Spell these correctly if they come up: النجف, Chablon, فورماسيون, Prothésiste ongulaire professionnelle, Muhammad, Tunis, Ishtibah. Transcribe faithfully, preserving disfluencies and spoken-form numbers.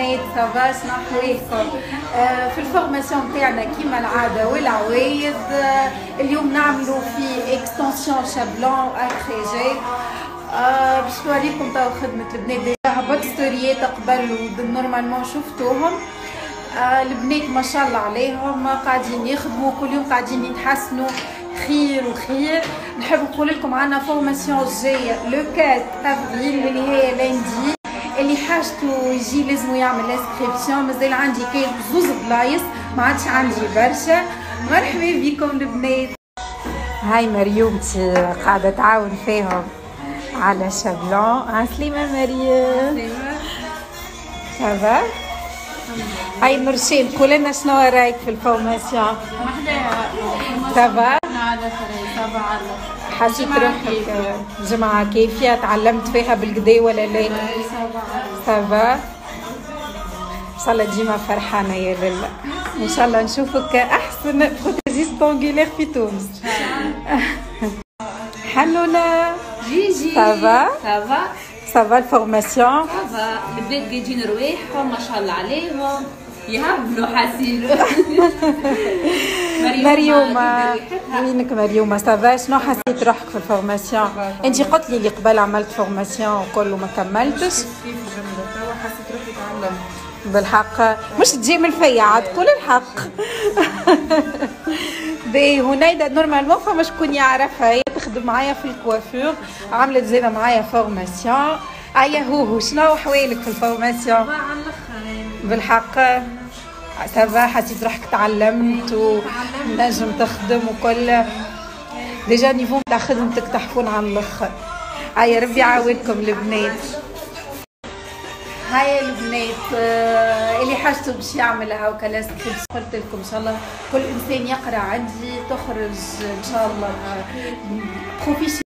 البنات صباح نحويكم في الفورماسيون تاعنا كيما العاده والعوايد. اليوم نعملوا في اكستنسيون شابلون اكريجي باش نوريكم توا خدمه البنات. ديجا هبط ستوريات قبل ونورمالمون شفتوهم. البنات ما شاء الله عليهم قاعدين يخدموا كل يوم، قاعدين يتحسنوا خير وخير. نحب نقول لكم عندنا فورماسيون جايه لو أربعة أفريل اللي هي لندي. اللي حاجته يجي لازم يعمل لاسكريبسيون، مازال عندي كاين زوز بلايص ما عادش عندي برشا. مرحبا بكم البنات. هاي مريومتي قاعده تعاون فيهم على شابلون. عسليمه مريم، سافا؟ هاي مرشين كلنا شنو رايك في الفورماسيون؟ سافا؟ حسيت روحك جمعة كيفية تعلمت فيها بالقدا ولا لا؟ سافا ان شاء الله، ديما فرحانة يا لالا. ان شاء الله نشوفك احسن بروتيزيست انجولير في تونس. حلونا جيجي، سافا؟ سافا سافا الفورماسيون؟ سافا البنات قاعدين رواحهم ما شاء الله عليهم يهبلوا حاسيلو. مريومة وينك مريومة؟ سافا شنو حسيت روحك في الفورماسيون؟ انت قلت لي اللي قبل عملت فورماسيون وكل وما كملتش. كيف الجملة توا حسيت روحي تعلمت؟ بالحق مش تجامل فيا عاد كل الحق. باهي هنيدة نورمالمون فما شكون يعرفها، هي تخدم معايا في الكوافور، عملت زاده معايا فورماسيون. أيا هوهو شنو حوالك في الفورماسيون؟ بالحق سافا حسيت روحك تعلمت ونجم تخدم وكل؟ ديجا نيفو تاع خدمتك تحفون على الاخر. هيا ربي يعاونكم البنات. هاي البنات اللي حاجته باش يعملها وكلاس كيف قلت لكم. ان شاء الله كل انسان يقرا عندي تخرج ان شاء الله بروفيسيونيل.